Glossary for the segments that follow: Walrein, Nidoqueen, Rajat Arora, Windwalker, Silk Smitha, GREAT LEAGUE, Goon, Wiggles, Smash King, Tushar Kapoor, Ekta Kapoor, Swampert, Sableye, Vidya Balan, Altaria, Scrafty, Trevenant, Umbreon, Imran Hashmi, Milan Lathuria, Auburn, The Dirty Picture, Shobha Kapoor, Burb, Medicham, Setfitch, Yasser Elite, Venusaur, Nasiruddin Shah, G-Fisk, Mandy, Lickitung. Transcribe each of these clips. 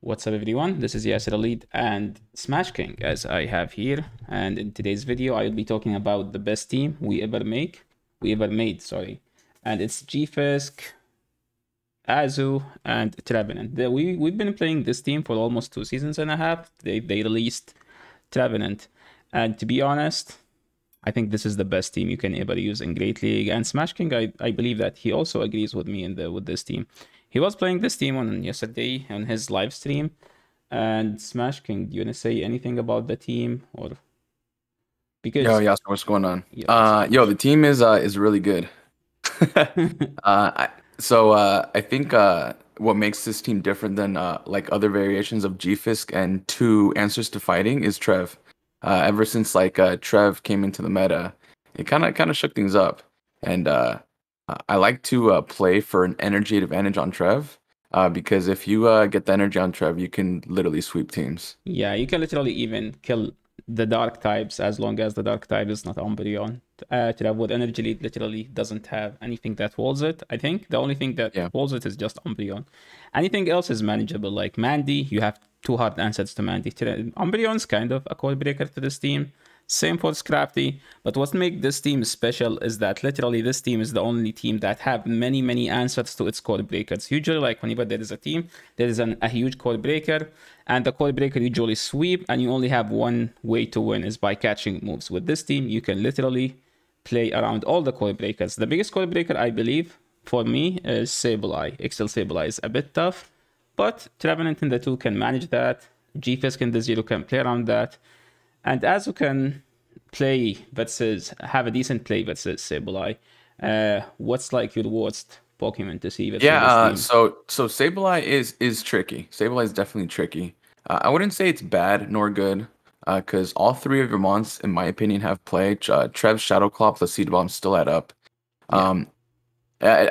What's up everyone, this is Yasser Elite and Smash King as I have here, and in today's video I will be talking about the best team we ever made, sorry, and it's G-Fisk, Azu and Trevenant. We've been playing this team for almost 2 seasons and a half. They released Trevenant, and to be honest I think this is the best team you can ever use in Great League, and Smash King I believe that he also agrees with me with this team. He was playing this team on yesterday on his live stream. And Smash King, do you want to say anything about the team or because so what's going on? Yeah, the team is really good. I think what makes this team different than like other variations of G-Fisk and 2 answers to fighting is Trev. Ever since like Trev came into the meta, it kind of shook things up, and I like to play for an energy advantage on Trev, because if you get the energy on Trev, you can literally sweep teams. Yeah, you can literally even kill the dark types as long as the dark type is not Umbreon. Trev with energy lead literally doesn't have anything that holds it. I think the only thing that holds it is just Umbreon. Anything else is manageable, like Mandy. You have 2 hard answers to Mandy. Umbreon's kind of a code breaker to this team. Same for Scrafty, but what makes this team special is that literally this team is the only team that have many answers to its code breakers. Usually, like whenever there is a team, there is a huge code breaker, and the code breaker usually sweep, and you only have one way to win is by catching moves. With this team, you can literally play around all the code breakers. The biggest code breaker, I believe, for me is Sableye. Excel Sableye is a bit tough, but Trevenant in the 2 can manage that. G-Fisk in the 0 can play around that. And Azu can have a decent play versus Sableye. What's like your worst Pokemon to see? So Sableye is tricky. Sableye is definitely tricky. I wouldn't say it's bad nor good, because all 3 of your mons, in my opinion, have play. Trev's Shadow Claw plus Seed Bomb still add up. I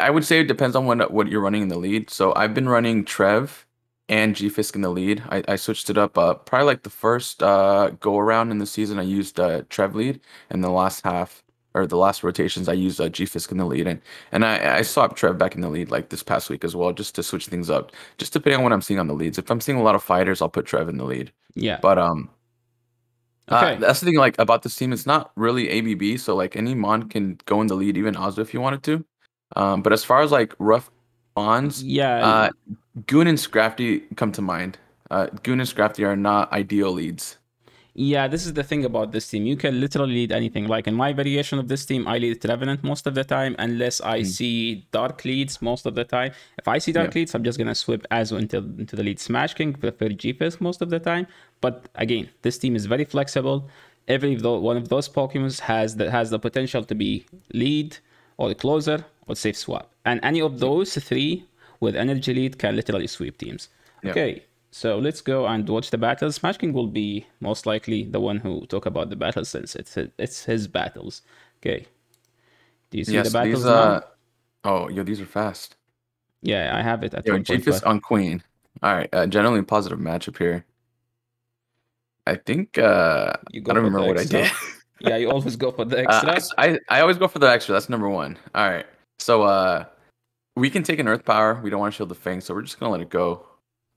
would say it depends on what you're running in the lead. So I've been running Trev and G-Fisk in the lead. I switched it up probably like the first go around in the season. I used Trev lead, and the last half or the last rotations I used G-Fisk in the lead, and I swapped Trev back in the lead like this past week as well, just to switch things up, just depending on what I'm seeing on the leads. If I'm seeing a lot of fighters, I'll put Trev in the lead. That's the thing like about this team, it's not really ABB, so like any mon can go in the lead, even Azu if you wanted to. But as far as like rough mons, Goon and Scrafty come to mind. Goon and Scrafty are not ideal leads. Yeah, this is the thing about this team. You can literally lead anything. Like in my variation of this team, I lead Trevenant most of the time, unless I see dark leads most of the time. If I see dark leads, I'm just going to sweep Azu into the lead. Smash King prefer G-Fisk most of the time. But again, this team is very flexible. Every one of those Pokemon has the potential to be lead or closer or safe swap. And any of those 3 with energy lead can literally sweep teams. Okay, so let's go and watch the battles. Smash King will be most likely the one who talk about the battles, since it's his battles. Okay, do you see the battles these, now? These are fast. Yeah, I have it at G-Fisk on Queen. All right, generally positive matchup here. I think I don't remember what I did. Yeah, you always go for the extra. I always go for the extra. That's number 1. All right, so we can take an Earth Power. We don't want to shield the Fang, so we're just gonna let it go.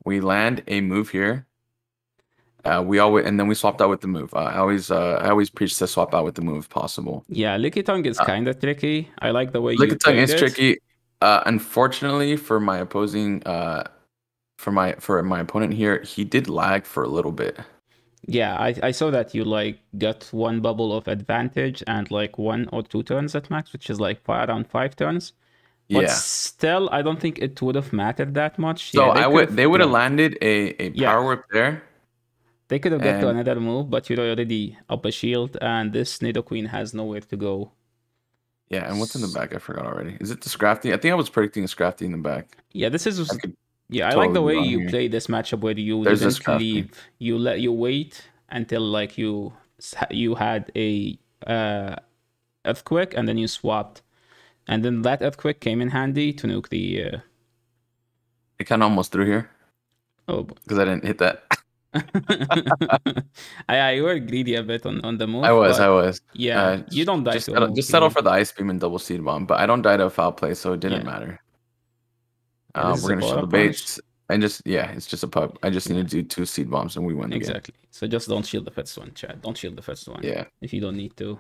We land a move here. And then we swapped out with the move. I always preach to swap out with the move if possible. Yeah, Lickitung is kind of tricky. I like the way Lickitung is tricky. Unfortunately for my opposing, for my opponent here, he did lag for a little bit. Yeah, I saw that you like got 1 bubble of advantage and like 1 or 2 turns at max, which is like around 5 turns. But still, I don't think it would have mattered that much. So yeah, they would have landed a power whip there. They could have got to another move, but you're already up a shield, and this Nidoqueen has nowhere to go. Yeah, and what's in the back? I forgot already. Is it the Scrafty? I think I was predicting a Scrafty in the back. Yeah, this is. I like the way you play this matchup where you didn't leave. You wait until like you had a earthquake, and then you swapped. And then that earthquake came in handy to nuke the. It kind of almost threw here. Oh, because I didn't hit that. You were greedy a bit on the move. I was. Yeah, you don't die. Just settle for the ice beam and double seed bomb, but I don't die to a foul play, so it didn't matter. We're gonna show the base. Yeah, it's just a pup. I just need to do 2 seed bombs and we win again. Exactly. So just don't shield the first one, Chad. Don't shield the first one. Yeah. If you don't need to.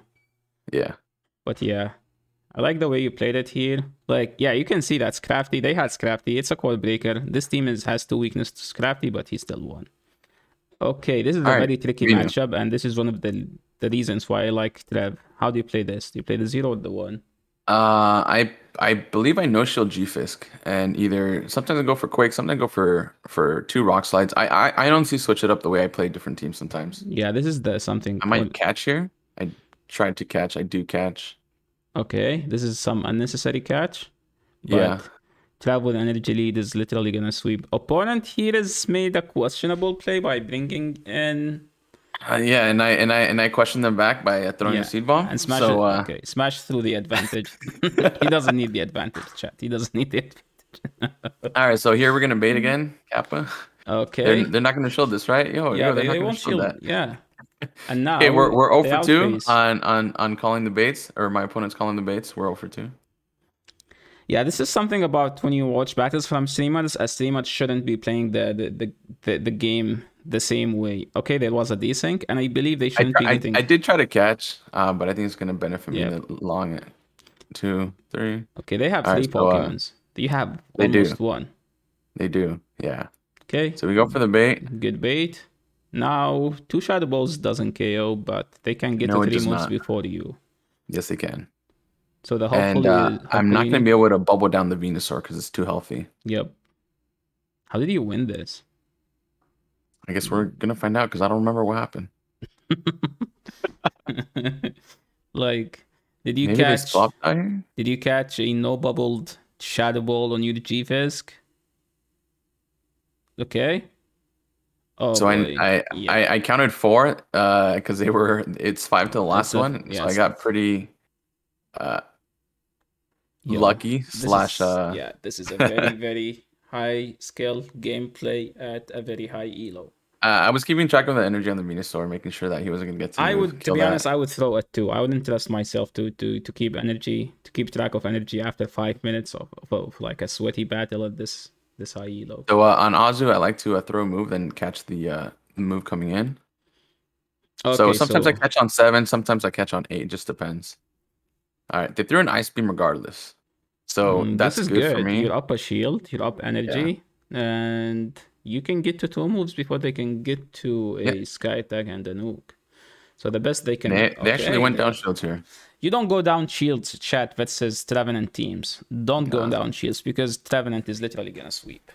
Yeah. But yeah, I like the way you played it here. Like, yeah, you can see that Scrafty. They had Scrafty. It's a code breaker. This team has 2 weaknesses to Scrafty, but he still won. Okay, this is a very tricky matchup, and this is one of the reasons why I like Trev. How do you play this? Do you play the 0 or the 1? I believe I no shield G-Fisk, and either sometimes I go for Quake, sometimes I go for 2 Rock Slides. I don't see switch it up the way I play different teams sometimes. Yeah, this is the something I might catch here. I tried to catch. I do catch. Okay, this is some unnecessary catch. But yeah. Trev with energy lead is literally gonna sweep. Opponent here has made a questionable play by bringing in. Yeah, and I questioned them back by throwing a seed bomb. And smash so, okay, smash through the advantage. He doesn't need the advantage, chat. He doesn't need the advantage. All right, so here we're gonna bait again, Kappa. Okay. They're not gonna shield this, right? Yo, yeah, they won't shield that. Yeah. And now. Okay, we're 0 for 2 on calling the baits, or my opponent's calling the baits. We're 0 for 2. Yeah, this is something about when you watch battles from streamers. A streamer shouldn't be playing the game the same way. Okay, there was a desync, and I believe they shouldn't be getting... I did try to catch, but I think it's going to benefit me in the long end. 2, 3. Okay, they have 3 Pokemons. So, you have almost 1. They do, yeah. Okay. So we go for the bait. Good bait. Now, 2 Shadow Balls doesn't KO, but they can get to 3 moves before you. Yes, they can. So the I'm not gonna be able to bubble down the Venusaur because it's too healthy. Yep. How did you win this? I guess we're gonna find out because I don't remember what happened. Like, did you catch a no bubbled Shadow Ball on your G-Fisk? Okay. Oh, so I counted 4 because they were it's 5 to the last one. Yeah, so I got pretty lucky slash yeah, this is a very very high skill gameplay at a very high elo. I was keeping track of the energy on the Venusaur, making sure that he wasn't gonna get to honest. I would throw it too. I wouldn't trust myself to keep energy, to keep track of energy after 5 minutes of like a sweaty battle at this high elo. So on Azu, I like to throw a move then catch the move coming in. Okay, so sometimes I catch on 7, sometimes I catch on 8, just depends. All right, they threw an ice beam regardless, so that's good for me. You're up a shield, you're up energy, and you can get to 2 moves before they can get to a sky attack and a nuke. So the best they can. They actually went down shields here. You don't go down shields, chat. That says Trevenant teams. Don't go down shields because Trevenant is literally gonna sweep.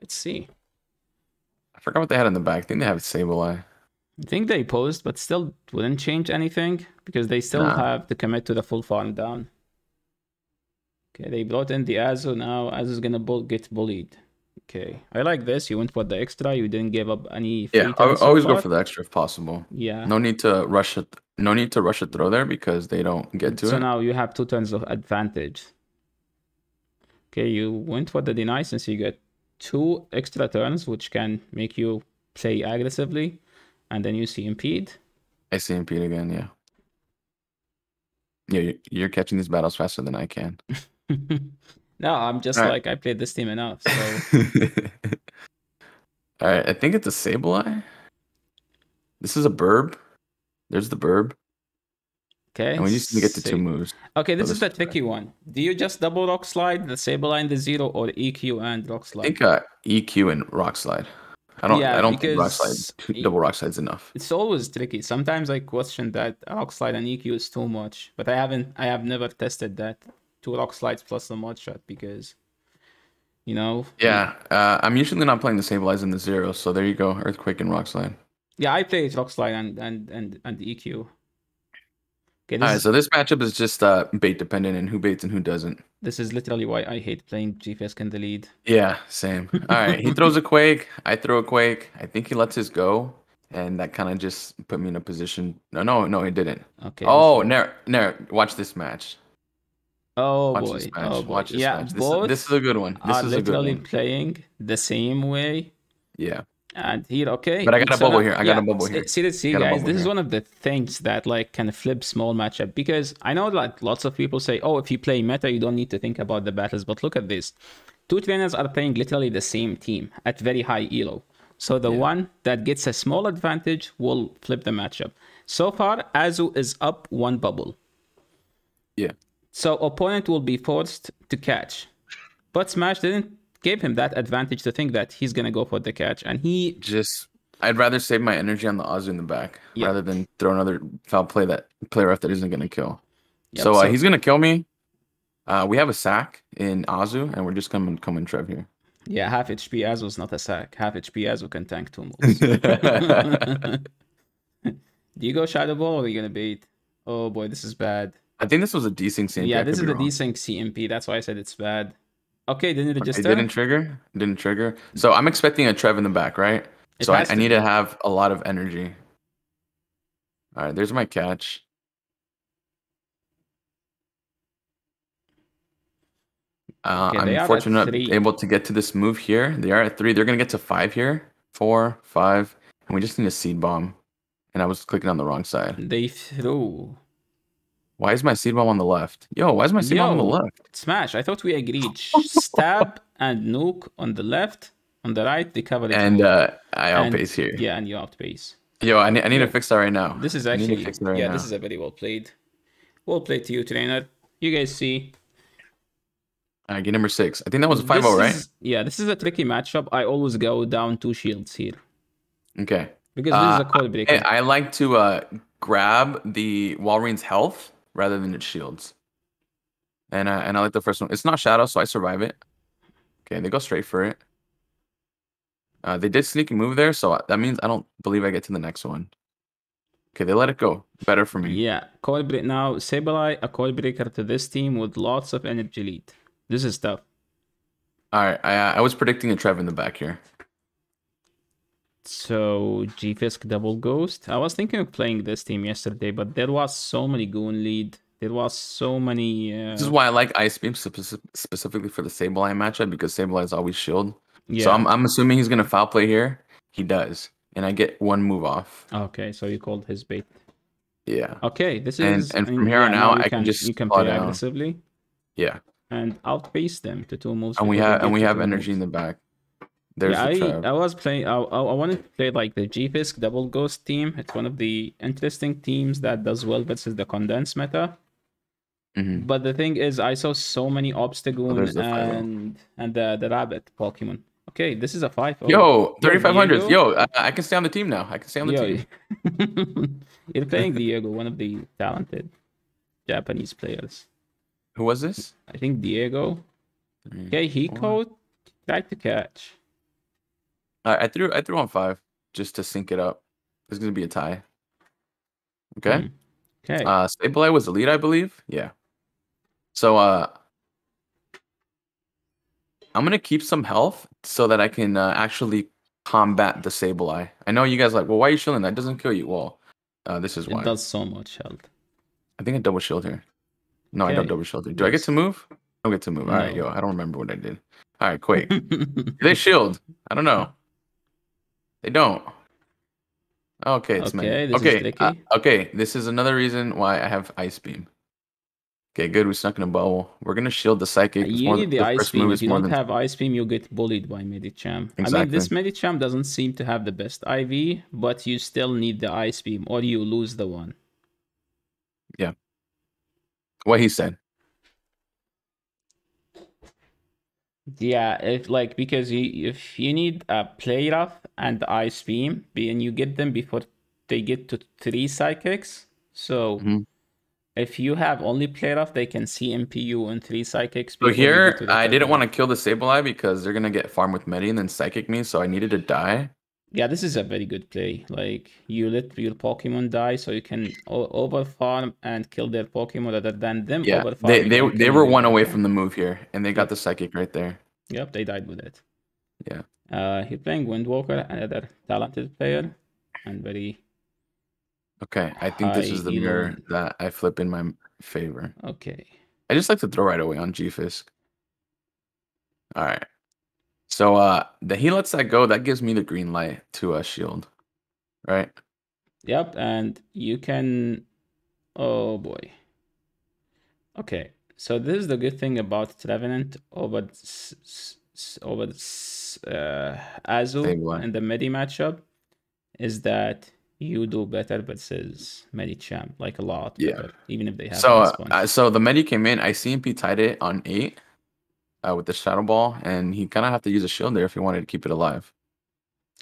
Let's see. I forgot what they had in the back. I think they have Sableye. I think they posed, but still wouldn't change anything because they still have to commit to the full farm down. Okay, they brought in the Azu now. Azu's gonna get bullied. Okay, I like this. You went for the extra. You didn't give up any. Yeah, I always go for the extra if possible. Yeah. No need to rush it. No need to rush a throw there because they don't get to it. So now you have 2 turns of advantage. Okay, you went for the deny since you get 2 extra turns, which can make you play aggressively. And then you see impede. I see impede again, yeah. Yeah, you're catching these battles faster than I can. No, I'm just like, I played this team enough. So. All right, I think it's a Sableye. This is a Burb. There's the Burb. Okay. And we just need to get to 2 moves. Okay, this is the tricky one. Do you just double Rock Slide, the Sableye and the 0, or EQ and Rock Slide? I think EQ and Rock Slide. I don't think Rock Slide, double Rock Slide's enough. It's always tricky. Sometimes I question that Rock Slide and EQ is too much, but I have never tested that 2 Rock Slides plus the Mud Shot because, you know. Yeah, I'm usually not playing the Sableye and the 0, so there you go, Earthquake and Rock Slide. Yeah, I play Rock Slide and EQ. Okay, all right, so this matchup is just bait dependent and who baits and who doesn't. This is literally why I hate playing G-Fisk in the lead. Yeah, same. All right, he throws a Quake. I throw a Quake. I think he lets his go, and that kind of just put me in a position. No, he didn't. Okay. Oh, Nair, watch this match. Oh, watch boy. This match. Oh, boy. Watch this match. This is a good one. This is a good one. Literally playing the same way. Yeah. And here, okay. But I got a bubble here. I got a bubble here. See, guys, this is one of the things that like can flip small matchup because I know like lots of people say, oh, if you play meta, you don't need to think about the battles. But look at this. two trainers are playing literally the same team at very high elo. So the one that gets a small advantage will flip the matchup. So far, Azu is up one bubble. Yeah. So opponent will be forced to catch. But Smash didn't give him that advantage to think that he's going to go for the catch. And he just... I'd rather save my energy on the Azu in the back rather than throw another foul play that player off that isn't going to kill. Yep, so he's going to kill me. We have a sack in Azu, and we're just going to come and Trev here. Yeah, half HP Azu is not a sack. Half HP Azu can tank two moves. Do you go Shadow Ball or are you going to bait? Oh boy, this is bad. I think this was a desync CMP. Yeah, this is a desync CMP. That's why I said it's bad. Okay, didn't it just... It didn't trigger. Didn't trigger. So I'm expecting a Trev in the back, right? So I need to have a lot of energy. All right, there's my catch. I'm fortunate able to get to this move here. They are at 3. They're going to get to 5 here. 4, 5. And we just need a seed bomb. And I was clicking on the wrong side. They threw... Why is my seed bomb on the left? Yo, why is my seed bomb on the left? Smash, I thought we agreed. Stab and nuke on the left. On the right, they cover it. And I outpace here. Yeah, and you outpace. Yo, I need to fix that right now. This is actually... Right now. This is a very well played. Well played to you, trainer. You guys see... Get number 6. I think that was a 5-0, right? Yeah, this is a tricky matchup. I always go down 2 shields here. Okay. Because this is a code breaker. I like to grab the Walrein's health rather than its shields. And I like the first one. It's not Shadow, so I survive it. Okay, they go straight for it. They did sneaky move there, so that means I don't believe I get to the next one. Okay, they let it go. Better for me. Yeah. Code break. Now, Sableye, a code breaker to this team with lots of energy lead. This is tough. All right, I was predicting a Trev in the back here. So G-Fisk double ghost. I was thinking of playing this team yesterday, but there was so many goon lead. There was so many. This is why I like Ice Beam specifically for the Sableye matchup, because Sableye is always shield. Yeah. So I'm assuming he's gonna foul play here. He does, and I get one move off. Okay, so you called his bait. Yeah. Okay, this is and from here on out, I can just you can play aggressively. Yeah. And outpace them to 2 moves. And we have energy in the back. There's I was playing. I wanted to play like the G-Fisk double ghost team. It's one of the interesting teams that does well versus the condensed meta. Mm-hmm. But the thing is, I saw so many Obstagoon and the rabbit Pokemon. Okay, this is a 5-0. Yo, 3,500. Yo, I can stay on the team now. I can stay on the team. You're playing Diego, one of the talented Japanese players. Who was this? I think Diego. 3, okay, he tried to catch. I threw on 5 just to sync it up. It's gonna be a tie. Okay. Okay. Sableye was the lead, I believe. Yeah. So I'm gonna keep some health so that I can actually combat the Sableye. I know you guys are like, well, why are you shielding? That doesn't kill you. Well, this is why. It does so much health. I think I double shield here. No, okay. I don't double shield. Do I get to move? I don't get to move. No. All right, yo, I don't remember what I did. All right, Quake. They shield. I don't know. They don't. Okay, it's Mandy. Okay, okay, this is another reason why I have Ice Beam. Okay, good. We snuck in a bubble. We're gonna shield the Psychic. You need the Ice Beam. If you don't have Ice Beam, you'll get bullied by Medicham. Exactly. I mean, this Medicham doesn't seem to have the best IV, but you still need the Ice Beam, or you lose the one. Yeah. What he said. Yeah, if like because if you need a play rough and Ice Beam, and you get them before they get to 3 psychics. So if you have only play rough, they can CMP you on 3 psychics. So here I didn't want to kill the Sableye because they're gonna get farm with Medi and then psychic me, so I needed to die. Yeah, this is a very good play. Like, you let your Pokemon die so you can overfarm and kill their Pokemon rather than them overfarming. They were one away from the move here, and they got the Psychic right there. Yep, they died with it. Yeah. He's playing Windwalker, another talented player, and very... Okay, I think this is the mirror that I flip in my favor. Okay. I just like to throw right away on G-Fisk. All right. So he lets that go. That gives me the green light to shield, right? Yep, and you can... Oh, boy. Okay, so this is the good thing about Trevenant over over Azu in the Medi matchup is that you do better versus Medicham, like a lot. Yeah. Better, even if they have. So, so the Medi came in. I CMP tied it on 8 with the Shadow Ball, and he kind of have to use a shield there if he wanted to keep it alive.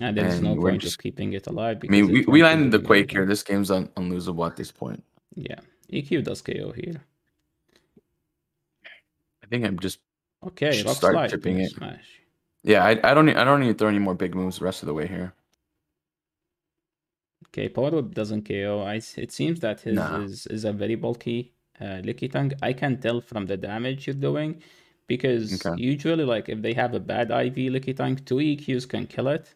And there's no point just keeping it alive. I mean, we landed the Quake here. This game's unlosable at this point. Yeah, EQ does KO here. I think I'm just start tripping it. Smash. Yeah, I don't need to throw any more big moves the rest of the way here. Okay, Power Whip doesn't KO. It seems that his is a very bulky Lickitung. I can tell from the damage you're doing, because usually, like, if they have a bad IV Lickitung, 2 EQs can kill it.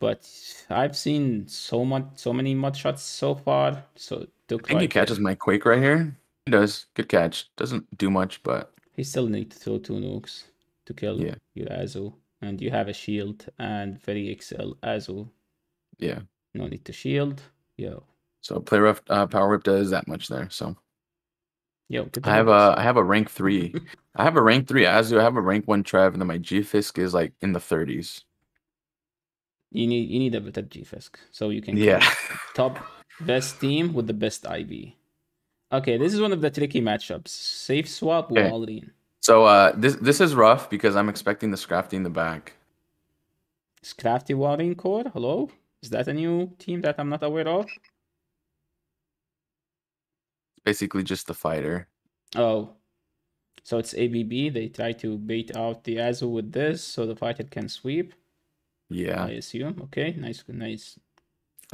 But I've seen so many mud shots so far. So I think he catches my Quake right here. He does. Good catch. Doesn't do much, but he still needs to throw 2 nukes to kill your Azu. And you have a shield and very XL Azu. Yeah. No need to shield. Yo. So play rough. Power Whip does that much there. So. Yo. I have a rank 3. I have a rank 3 Azu. I have a rank 1 Trev, and then my G-Fisk is like in the 30s. You need a better G-Fisk, so you can top best team with the best IV. Okay, this is one of the tricky matchups. Safe swap with Walrein. So this is rough because I'm expecting the Scrafty in the back. Scrafty Walrein core? Hello? Is that a new team that I'm not aware of? Basically just the fighter. Oh. So it's ABB. They try to bait out the Azu with this so the fighter can sweep. Yeah, I assume. Okay, nice.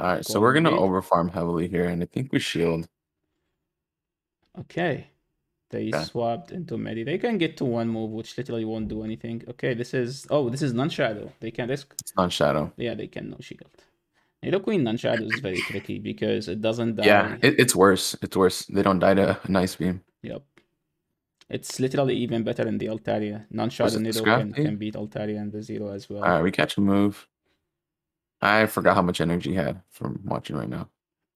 All right, so we're gonna overfarm heavily here, and I think we shield. Okay, they swapped into Medi. They can get to 1 move, which literally won't do anything. Okay, this is non-shadow. They can risk. It's non-shadow. Yeah, they can no shield. Nidoqueen non-shadow is very tricky because it doesn't die. Yeah, it's worse. It's worse. They don't die to a nice beam. Yep. It's literally even better than the Altaria. Non-shadow Nidoqueen can beat Altaria and the 0 as well. All right, we catch a move. I forgot how much energy he had from watching right now.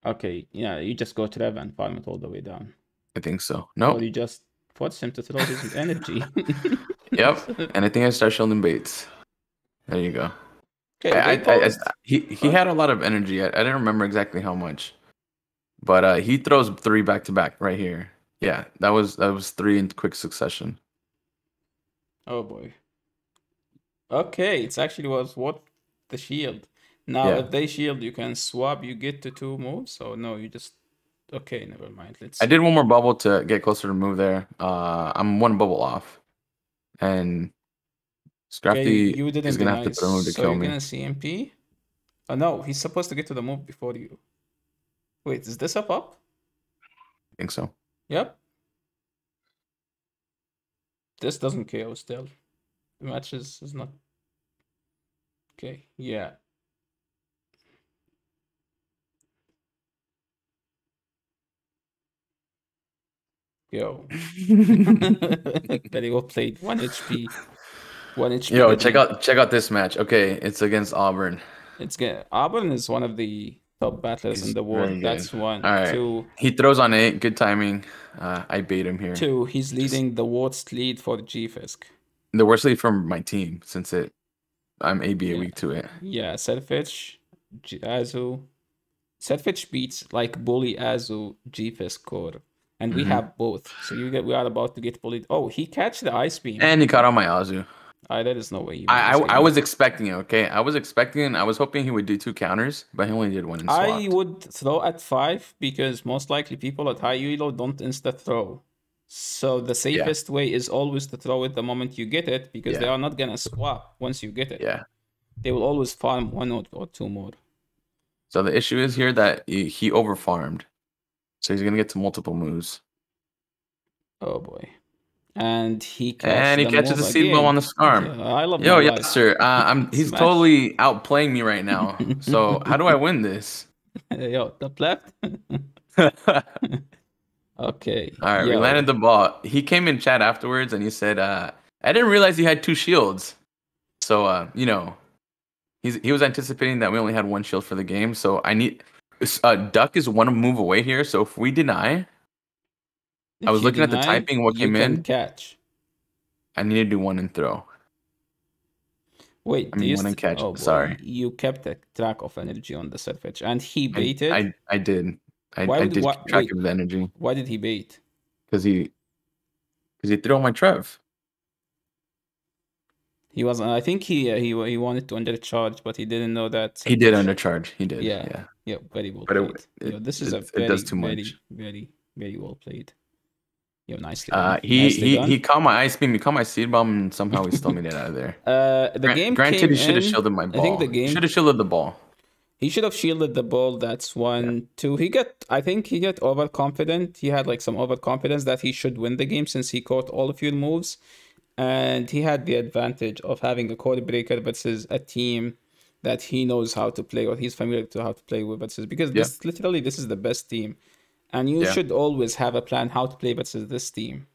Okay, yeah, you just go Trev and farm it all the way down. I think so. No, you just force him to throw his energy. Yep, and I think I start shielding baits. There you go. Okay, he had a lot of energy. I didn't remember exactly how much, but he throws 3 back to back right here. Yeah, that was 3 in quick succession. Oh boy. Okay, it's actually was what the shield. Now if they shield, you can swap. You get to 2 moves. So no, you just never mind. I did 1 more bubble to get closer to move there. I'm 1 bubble off, and Scrafty is gonna have to throw move to kill me. So you're gonna CMP? Oh no, he's supposed to get to the move before you. Wait, is this up? I think so. Yep. This doesn't KO still. The match is not... Okay, yeah. Yo. Very well played. 1 HP. Yo, check out this match. Okay, it's against Auburn. Auburn is one of the top battlers in the world. That's one. All right. 2. He throws on 8. Good timing. I bait him here. 2. He's leading the worst lead for the G-Fisk. The worst lead from my team since I'm AB weak to it. Yeah, Setfitch, Azu. Setfitch beats like bully Azu G-Fisk core, and we have both. So we are about to get bullied. Oh, he catched the ice beam. And he caught on my Azu. There is no way. I was expecting it, okay? I was expecting it. I was hoping he would do 2 counters, but he only did 1 and swapped. I would throw at 5 because most likely people at high elo don't insta throw. So the safest way is always to throw it the moment you get it, because they are not going to swap once you get it. Yeah. They will always farm 1 or 2 more. So the issue is here that he overfarmed. So he's going to get to multiple moves. Oh, boy. And he catches the seed bomb on the Skarm. I love. Yo, yes, sir. He's totally outplaying me right now. So how do I win this? Yo, top left. Okay. All right, we landed the ball. He came in chat afterwards and he said, "I didn't realize he had 2 shields." So he was anticipating that we only had 1 shield for the game. So I need Duck is 1 move away here. So if we deny. I was looking at the typing, what came in. Catch. I need to do 1 and throw. Wait, I mean, wouldn't catch. Oh, sorry. You kept a track of energy on the Setfetch, and he baited. I did. I did keep track of the energy. Why did he bait? Because he threw on my Trev. He wasn't. I think he wanted to undercharge, but he didn't know that. Setfetch. He did undercharge. He did. Yeah. Yeah. Yeah. Very well played. It does too much. Very, very well played. Yeah, nicely. He caught my ice beam, he caught my seed bomb, and somehow he stole me that out of there. Granted, he should have shielded my ball. I think the game should have shielded the ball. He should have shielded the ball. That's one, yeah. Two. I think he got overconfident. He had like some overconfidence that he should win the game since he caught all of your moves, and he had the advantage of having a code breaker versus a team that he knows how to play, or he's familiar to how to play with versus, because this is the best team. And you should always have a plan how to play versus this team.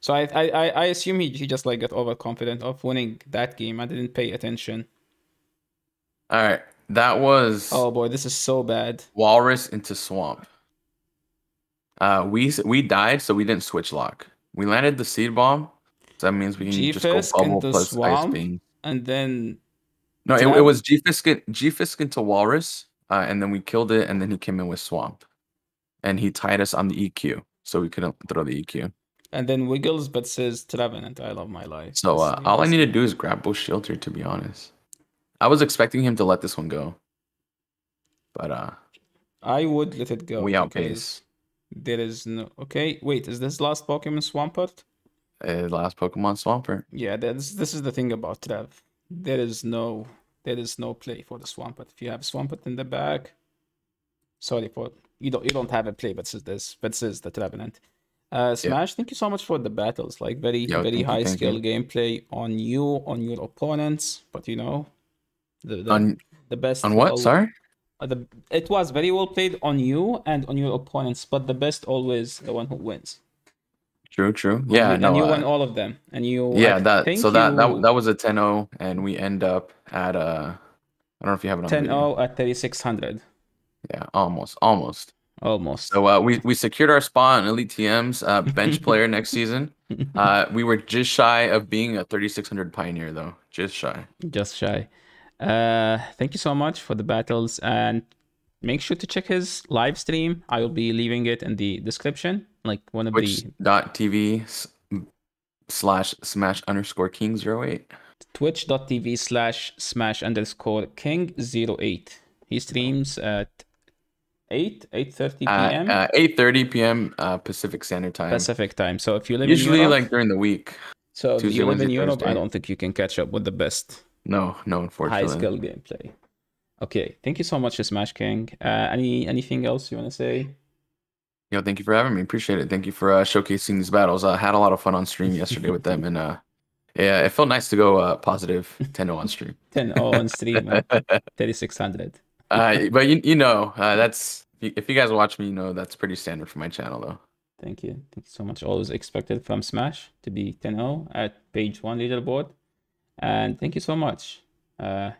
So I assume he just like got overconfident of winning that game. I didn't pay attention. All right, that was. Oh boy, this is so bad. Walrus into Swamp. We died, so we didn't switch lock. We landed the seed bomb, so that means we can just go bubble plus Swamp, ice beam. And then. No, it was G-Fisk into Walrus, and then we killed it, and then he came in with Swamp. And he tied us on the EQ, so we couldn't throw the EQ. And then Wiggles, but says Trevenant, I love my life. So all I need to do is grab Bull Shield here, to be honest. I was expecting him to let this one go. But I would let it go. We outpace. There is no... Okay, wait, is this last Pokemon Swampert? Last Pokemon Swampert. Yeah, this is the thing about Trev. There is no play for the Swampert. If you have Swampert in the back... Sorry for... You don't have a play, but this is the Trevenant. Smash, thank you so much for the battles. Like very high skill gameplay on you, on your opponents. But you know, the best on what? Sorry, it was very well played on you and on your opponents. But the best always the one who wins. True, true. Yeah, and you won all of them. And you that was a 10-0, and we end up at I don't know if you have it on 10-0 at 3,600. Yeah, almost. So we secured our spot on Elite TM's bench player next season. We were just shy of being a 3,600 Pioneer, though. Just shy. Thank you so much for the battles, and make sure to check his live stream. I will be leaving it in the description, like one of twitch.tv/smash_king08. Twitch.tv/smash_king08. He streams at 8:30 p.m. 8:30 p.m. Pacific Standard Time. Pacific Time. So if you live usually in Europe, like during the week. So if you live in Europe, Thursday. I don't think you can catch up with the best. No, unfortunately. High skill gameplay. Okay, thank you so much, Smash King. Anything else you want to say? Yo, thank you for having me. Appreciate it. Thank you for showcasing these battles. I had a lot of fun on stream yesterday with them, and yeah, it felt nice to go positive 10-0 on stream. 10-0 on stream. 3,600. But you know, that's, if you guys watch me, you know, that's pretty standard for my channel though. Thank you so much. Always expected from Smash to be 10-0 at page 1 leaderboard. And thank you so much. If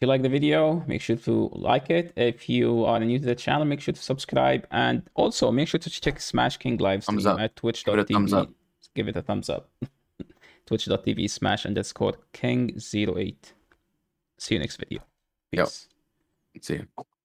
you like the video, make sure to like it. If you are new to the channel, make sure to subscribe, and also make sure to check Smash King live stream at twitch.tv. Give it a thumbs up. twitch.tv/smash_king08. See you next video. Peace. Yep. See you.